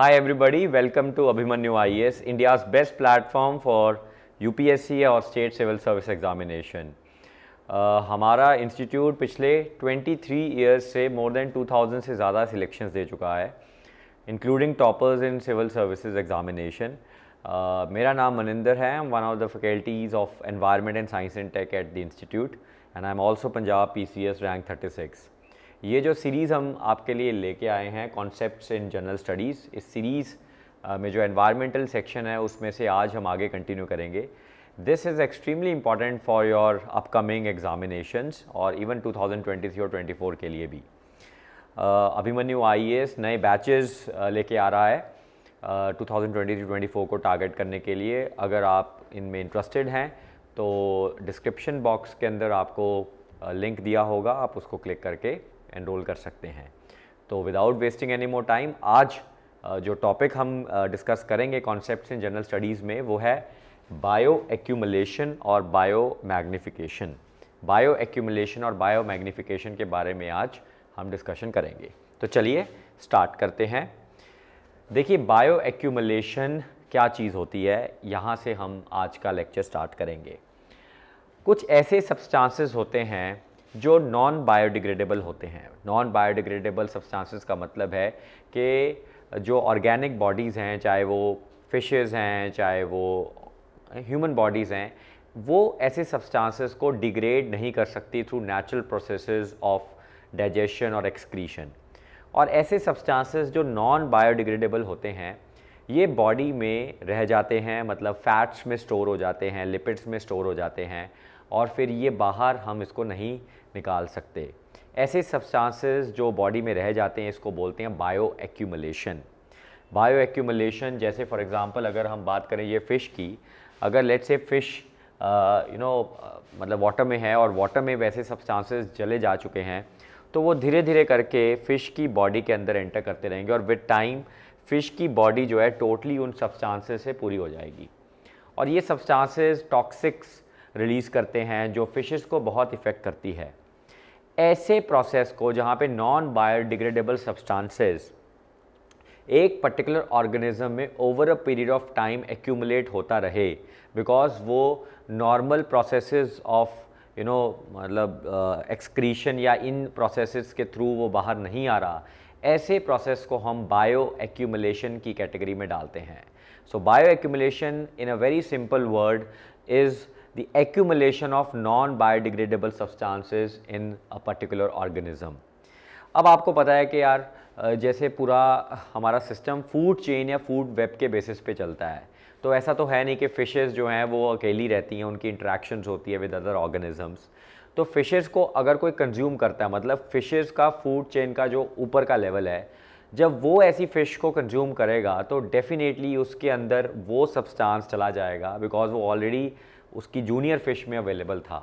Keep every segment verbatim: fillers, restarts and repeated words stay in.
Hi everybody, welcome to Abhimanyu I A S, India's best platform for U P S C और State Civil Service Examination. Uh, हमारा institute पिछले तेईस years से more than दो हज़ार से ज़्यादा सिलेक्शंस दे चुका है, including toppers in civil services examination. मेरा नाम मनिंदर है, I am one of the faculties of environment and science and tech at the institute and I am also Punjab P C S rank thirty six. ये जो series हम आपके लिए लेके आए हैं कॉन्सेप्ट्स इन जनरल स्टडीज़, इस सीरीज़ में जो एनवायरमेंटल सेक्शन है उसमें से आज हम आगे कंटिन्यू करेंगे. This is extremely important for your upcoming examinations और इवन दो हज़ार तेईस और चौबीस के लिए भी. अभिमन्यु आईएएस नए बैचेस लेके आ रहा है दो हज़ार तेईस चौबीस को टारगेट करने के लिए. अगर आप इनमें इंटरेस्टेड हैं तो डिस्क्रिप्शन बॉक्स के अंदर आपको लिंक दिया होगा, आप उसको क्लिक करके एनरोल कर सकते हैं. तो without wasting any more time, आज जो टॉपिक हम डिस्कस करेंगे कॉन्सेप्ट्स इन जनरल स्टडीज़ में वो है बायो एक्यूमुलेशन और बायो मैग्निफिकेशन. बायो एक्यूमुलेशन और बायो मैग्निफिकेशन के बारे में आज हम डिस्कशन करेंगे. तो चलिए स्टार्ट करते हैं. देखिए, बायो एक्यूमुलेशन क्या चीज़ होती है, यहाँ से हम आज का लेक्चर स्टार्ट करेंगे. कुछ ऐसे सब्सटेंसेस होते हैं जो नॉन बायोडिग्रेडेबल होते हैं. नॉन बायोडिग्रेडेबल सब्सटेंसेस का मतलब है कि जो ऑर्गेनिक बॉडीज़ हैं, चाहे वो फिशेस हैं, चाहे वो ह्यूमन बॉडीज़ हैं, वो ऐसे सब्सटेंसेस को डिग्रेड नहीं कर सकती through natural processes of digestion और एक्सक्रीशन. और ऐसे सब्सटेंसेस जो नॉन बायोडिग्रेडेबल होते हैं ये बॉडी में रह जाते हैं, मतलब फैट्स में स्टोर हो जाते हैं, लिपिड्स में स्टोर हो जाते हैं और फिर ये बाहर हम इसको नहीं निकाल सकते. ऐसे सब्सटेंसेस जो बॉडी में रह जाते हैं इसको बोलते हैं बायो एक्यूमुलेशन. बायो एक्यूमुलेशन जैसे फॉर एग्जांपल अगर हम बात करें ये फ़िश की, अगर let's say fish you know मतलब वाटर में है और वाटर में वैसे सब्सटेंसेस जले जा चुके हैं तो वो धीरे धीरे करके फ़िश की बॉडी के अंदर एंटर करते रहेंगे और विद टाइम फ़िश की बॉडी जो है टोटली उन सब्सटेंसेस से पूरी हो जाएगी. और ये सब्सटेंसेस टॉक्सिक्स रिलीज़ करते हैं जो फिशेस को बहुत इफ़ेक्ट करती है. ऐसे प्रोसेस को जहाँ पे नॉन बायोडिग्रेडेबल सब्सटेंसेस एक पर्टिकुलर ऑर्गेनिज्म में over a period of time accumulate होता रहे, बिकॉज वो normal processes of you know मतलब एक्सक्रीशन या इन प्रोसेसेस के थ्रू वो बाहर नहीं आ रहा, ऐसे प्रोसेस को हम बायो एक्यूमुलेशन की कैटेगरी में डालते हैं. So bioaccumulation in a very simple word is the accumulation of non biodegradable substances in a particular organism. अब आपको पता है कि यार जैसे पूरा हमारा सिस्टम फूड चेन या फूड वेब के बेसिस पे चलता है, तो ऐसा तो है नहीं कि फ़िशेज़ जो हैं वो अकेली रहती हैं, उनकी इंटरेक्शंस होती है विद अदर ऑर्गेनिजम्स. तो फ़िशेज़ को अगर कोई कंज्यूम करता है, मतलब फ़िशेज़ का फूड चेन का जो ऊपर का लेवल है, जब वो ऐसी फ़िश को कंज्यूम करेगा तो डेफिनेटली उसके अंदर वो सब्सटेंस चला जाएगा, बिकॉज वो ऑलरेडी उसकी जूनियर फिश में अवेलेबल था.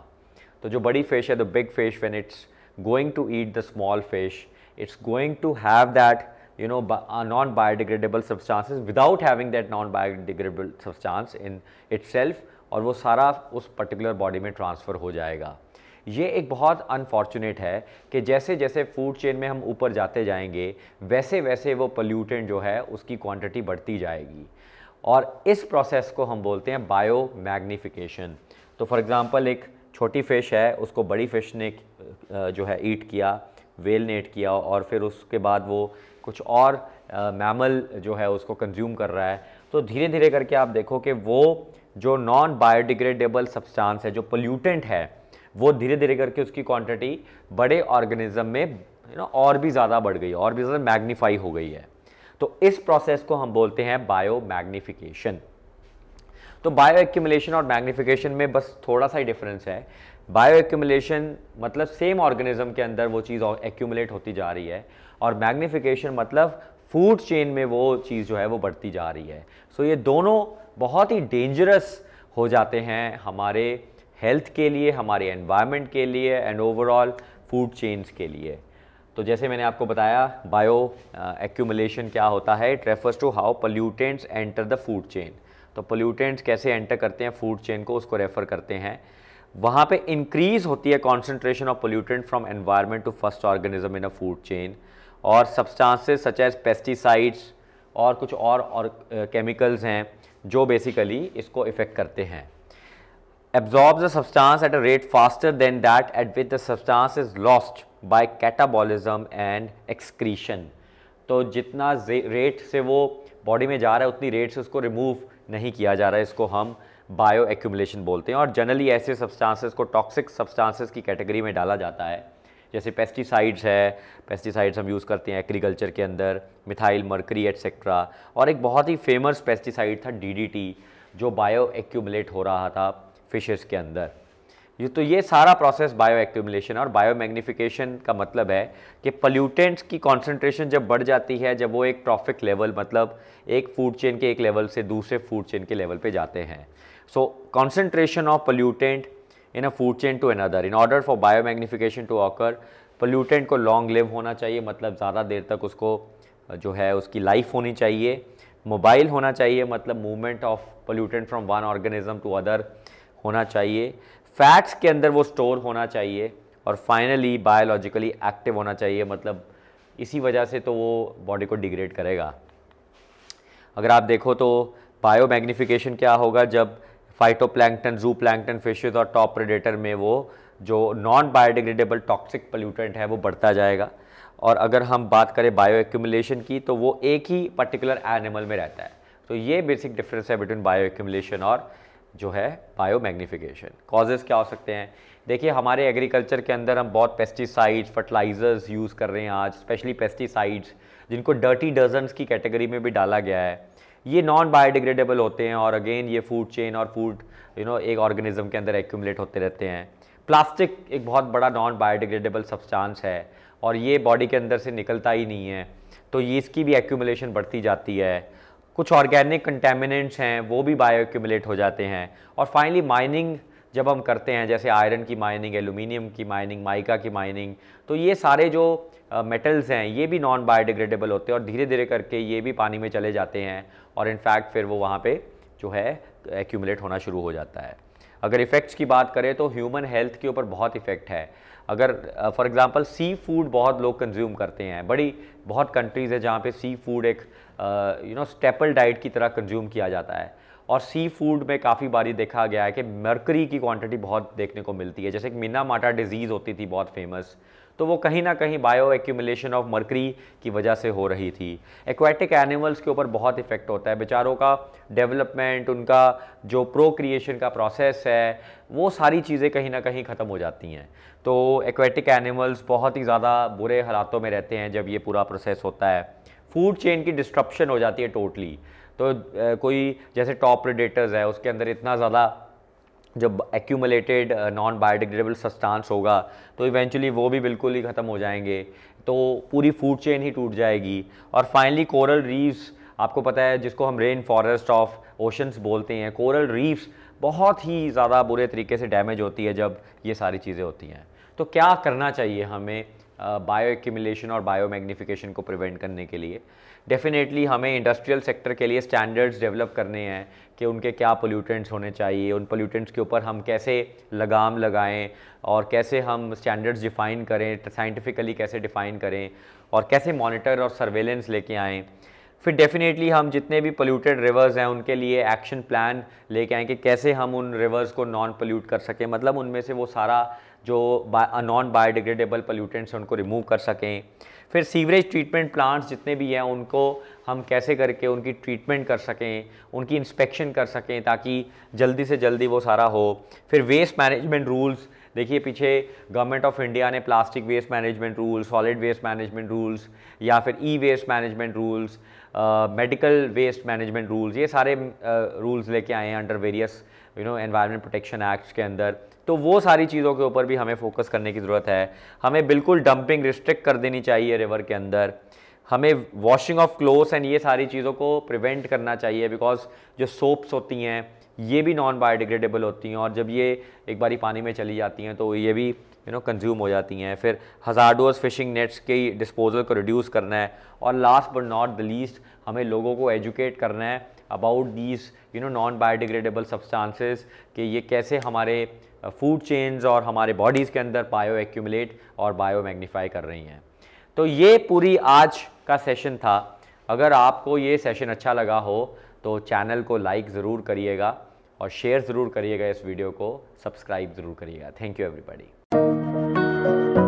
तो जो बड़ी फिश है, the big fish, when it's going to eat the small fish, it's going to have that you know non biodegradable substances without having that non biodegradable substance in itself, और वो सारा उस particular body में transfer हो जाएगा. ये एक बहुत अनफॉर्चुनेट है कि जैसे जैसे फूड चेन में हम ऊपर जाते जाएंगे वैसे वैसे वो पोल्यूटेंट जो है उसकी क्वांटिटी बढ़ती जाएगी, और इस प्रोसेस को हम बोलते हैं बायो मैग्निफिकेशन. तो फॉर एग्जांपल एक छोटी फ़िश है, उसको बड़ी फ़िश ने जो है ईट किया, वेल ने ईट किया, और फिर उसके बाद वो कुछ और मैमल जो है उसको कंज्यूम कर रहा है, तो धीरे धीरे करके आप देखो कि वो जो नॉन बायोडिग्रेडेबल सब्सटेंस है, जो पोल्यूटेंट है, वो धीरे धीरे करके उसकी क्वांटिटी बड़े ऑर्गेनिज्म में यू नो और भी ज़्यादा बढ़ गई, और भी ज़्यादा मैग्नीफाई हो गई है. तो इस प्रोसेस को हम बोलते हैं बायो मैग्निफिकेशन. तो बायो एक्यूमुलेशन और मैग्निफिकेशन में बस थोड़ा सा ही डिफरेंस है. बायो एक्यूमुलेशन मतलब सेम ऑर्गेनिज्म के अंदर वो चीज़ एक्यूमुलेट होती जा रही है, और मैग्निफिकेशन मतलब फूड चेन में वो चीज़ जो है वो बढ़ती जा रही है. सो so ये दोनों बहुत ही डेंजरस हो जाते हैं हमारे हेल्थ के लिए, हमारे एनवायरनमेंट के लिए एंड ओवरऑल फूड चेन्स के लिए. तो जैसे मैंने आपको बताया बायो एक्यूमुलेशन क्या होता है, it refers to how pollutants enter the food chain. तो पोल्यूटेंट्स कैसे एंटर करते हैं फूड चेन को, उसको रेफ़र करते हैं. वहाँ पे इंक्रीज़ होती है concentration of pollutant from environment to first organism in a food chain, और सब्सटेंसेस सच एज पेस्टिसाइड्स और कुछ और और केमिकल्स हैं जो बेसिकली इसको इफ़ेक्ट करते हैं. Absorbs the substance at a rate faster than that at which the substance is lost by catabolism and excretion. तो जितना रेट से वो बॉडी में जा रहा है उतनी रेट से उसको रिमूव नहीं किया जा रहा है, इसको हम बायो एक्यूमुलेशन बोलते हैं. और जनरली ऐसे सब्सटेंसेस को टॉक्सिक सब्सटेंसेस की कैटेगरी में डाला जाता है, जैसे पेस्टिसाइड्स है, पेस्टिसाइड्स हम यूज़ करते हैं एग्रीकल्चर के अंदर, मिथाइल मर्करी एटसेट्रा. और एक बहुत ही फेमस पेस्टिसाइड था डीडीटी जो बायो एक्यूमुलेट हो रहा था फिशेस के अंदर. ये तो ये सारा प्रोसेस बायो एक्यूमुलेशन. और बायो मैग्निफिकेशन का मतलब है कि पल्यूटेंट्स की कॉन्सेंट्रेशन जब बढ़ जाती है, जब वो एक ट्रॉफिक लेवल, मतलब एक फूड चेन के एक लेवल से दूसरे फूड चेन के लेवल पे जाते हैं. So concentration of pollutant in a food chain to another, in order for biomagnification to occur, pollutant को लॉन्ग लिव होना चाहिए, मतलब ज़्यादा देर तक उसको जो है उसकी लाइफ होनी चाहिए. मोबाइल होना चाहिए, मतलब movement of pollutant from one organism to other होना चाहिए. फैट्स के अंदर वो स्टोर होना चाहिए. और फाइनली बायोलॉजिकली एक्टिव होना चाहिए, मतलब इसी वजह से तो वो बॉडी को डिग्रेड करेगा. अगर आप देखो तो बायो मैग्निफिकेशन क्या होगा, जब फाइटोप्लैंक्टन, ज़ूप्लैंक्टन, फिशेस और टॉप प्रेडेटर में वो जो नॉन बायोडिग्रेडेबल टॉक्सिक पोल्यूटेंट है वो बढ़ता जाएगा. और अगर हम बात करें बायो एक्यूमुलेशन की तो वो एक ही पर्टिकुलर एनिमल में रहता है. तो ये बेसिक डिफरेंस है बिटवीन बायो एक्यूमुलेशन और जो है बायो मैग्निफिकेशन. कॉजेज़ क्या हो सकते हैं? देखिए, हमारे एग्रीकल्चर के अंदर हम बहुत पेस्टिसाइड्स, फर्टिलाइजर्स यूज़ कर रहे हैं आज, स्पेशली पेस्टिसाइड्स जिनको डर्टी डजन्स की कैटेगरी में भी डाला गया है. ये नॉन बायोडिग्रेडेबल होते हैं और अगेन ये फूड चेन और फूड यू नो एक ऑर्गेनिज्म के अंदर एक्यूमुलेट होते रहते हैं. प्लास्टिक एक बहुत बड़ा नॉन बायोडिग्रेडेबल सब्सटेंस है और ये बॉडी के अंदर से निकलता ही नहीं है, तो ये इसकी भी एक्यूमुलेशन बढ़ती जाती है. कुछ ऑर्गेनिक कंटेमिनेंट्स हैं वो भी बायो एक्यूमुलेट हो जाते हैं. और फाइनली माइनिंग जब हम करते हैं, जैसे आयरन की माइनिंग, एल्यूमिनियम की माइनिंग, माइका की माइनिंग, तो ये सारे जो मेटल्स हैं ये भी नॉन बायोडिग्रेडेबल होते हैं और धीरे धीरे करके ये भी पानी में चले जाते हैं और इनफैक्ट फिर वो वहाँ पे जो है एक्यूमुलेट होना शुरू हो जाता है. अगर इफ़ेक्ट्स की बात करें तो ह्यूमन हेल्थ के ऊपर बहुत इफ़ेक्ट है. अगर फॉर एग्जांपल सी फूड बहुत लोग कंज्यूम करते हैं, बड़ी बहुत कंट्रीज़ है जहाँ पे सी फूड एक यू नो स्टेपल डाइट की तरह कंज्यूम किया जाता है. और सी फूड में काफ़ी बारी देखा गया है कि मर्करी की क्वांटिटी बहुत देखने को मिलती है. जैसे एक मिनामाटा डिजीज़ होती थी बहुत फेमस, तो वो कहीं ना कहीं बायो एक्यूमुलेशन ऑफ मर्करी की वजह से हो रही थी. एक्वाटिक एनिमल्स के ऊपर बहुत इफ़ेक्ट होता है, बेचारों का डेवलपमेंट, उनका जो प्रोक्रिएशन का प्रोसेस है, वो सारी चीज़ें कहीं ना कहीं ख़त्म हो जाती हैं. तो एक्वाटिक एनिमल्स बहुत ही ज़्यादा बुरे हालातों में रहते हैं जब ये पूरा प्रोसेस होता है. फूड चेन की डिस्ट्रप्शन हो जाती है टोटली. तो कोई जैसे टॉप प्रेडेटर्स है, उसके अंदर इतना ज़्यादा जब एक्यूमुलेटेड नॉन बायोडिग्रेडेबल सब्सटेंस होगा तो इवेंचुअली वो भी बिल्कुल ही ख़त्म हो जाएंगे, तो पूरी फूड चेन ही टूट जाएगी. और फाइनली कोरल रीफ्स, आपको पता है जिसको हम रेन फॉरेस्ट ऑफ ओशंस बोलते हैं, कोरल रीफ्स बहुत ही ज़्यादा बुरे तरीके से डैमेज होती है जब ये सारी चीज़ें होती हैं. तो क्या करना चाहिए हमें बायो एक्यूमुलेशन और बायो मैग्निफिकेशन को प्रिवेंट करने के लिए? डेफिनेटली हमें इंडस्ट्रियल सेक्टर के लिए स्टैंडर्ड्स डेवलप करने हैं कि उनके क्या पोल्यूटेंट्स होने चाहिए, उन पोल्यूटेंट्स के ऊपर हम कैसे लगाम लगाएं और कैसे हम स्टैंडर्ड्स डिफ़ाइन करें, साइंटिफिकली कैसे डिफ़ाइन करें और कैसे मॉनिटर और सर्वेलेंस लेके आएँ. फिर डेफिनेटली हम जितने भी पोल्यूटेड रिवर्स हैं उनके लिए एक्शन प्लान लेके आएँ कि कैसे हम उन रिवर्स को नॉन पोल्यूट कर सकें, मतलब उनमें से वो सारा जो नॉन बायोडिग्रेडेबल पोल्यूटेंट्स उनको रिमूव कर सकें. फिर सीवरेज ट्रीटमेंट प्लांट्स जितने भी हैं उनको हम कैसे करके उनकी ट्रीटमेंट कर सकें, उनकी इंस्पेक्शन कर सकें ताकि जल्दी से जल्दी वो सारा हो. फिर वेस्ट मैनेजमेंट रूल्स, देखिए पीछे गवर्नमेंट ऑफ इंडिया ने plastic waste management rules, solid waste management rules या फिर ई waste management rules, medical waste management rules, ये सारे रूल्स uh, लेके आए हैं under various you know environment protection acts के अंदर. तो वो सारी चीज़ों के ऊपर भी हमें फोकस करने की ज़रूरत है. हमें बिल्कुल डंपिंग रिस्ट्रिक्ट कर देनी चाहिए रिवर के अंदर. हमें वॉशिंग ऑफ क्लोथ्स एंड ये सारी चीज़ों को प्रिवेंट करना चाहिए, बिकॉज जो सोप्स होती हैं ये भी नॉन बायोडिग्रेडेबल होती हैं और जब ये एक बारी पानी में चली जाती हैं तो ये भी यू नो कंज्यूम हो जाती हैं. फिर हज़ार्डोस फिशिंग नेट्स के डिस्पोजल को रिड्यूस करना है. और last but not the least, हमें लोगों को एजुकेट करना है about these you know non biodegradable substances, कि ये कैसे हमारे फूड चेन्स और हमारे बॉडीज़ के अंदर बायो एक्यूमुलेट और बायो मैग्नीफाई कर रही हैं. तो ये पूरी आज का सेशन था. अगर आपको ये सेशन अच्छा लगा हो तो चैनल को लाइक ज़रूर करिएगा और शेयर ज़रूर करिएगा, इस वीडियो को सब्सक्राइब ज़रूर करिएगा। Thank you everybody.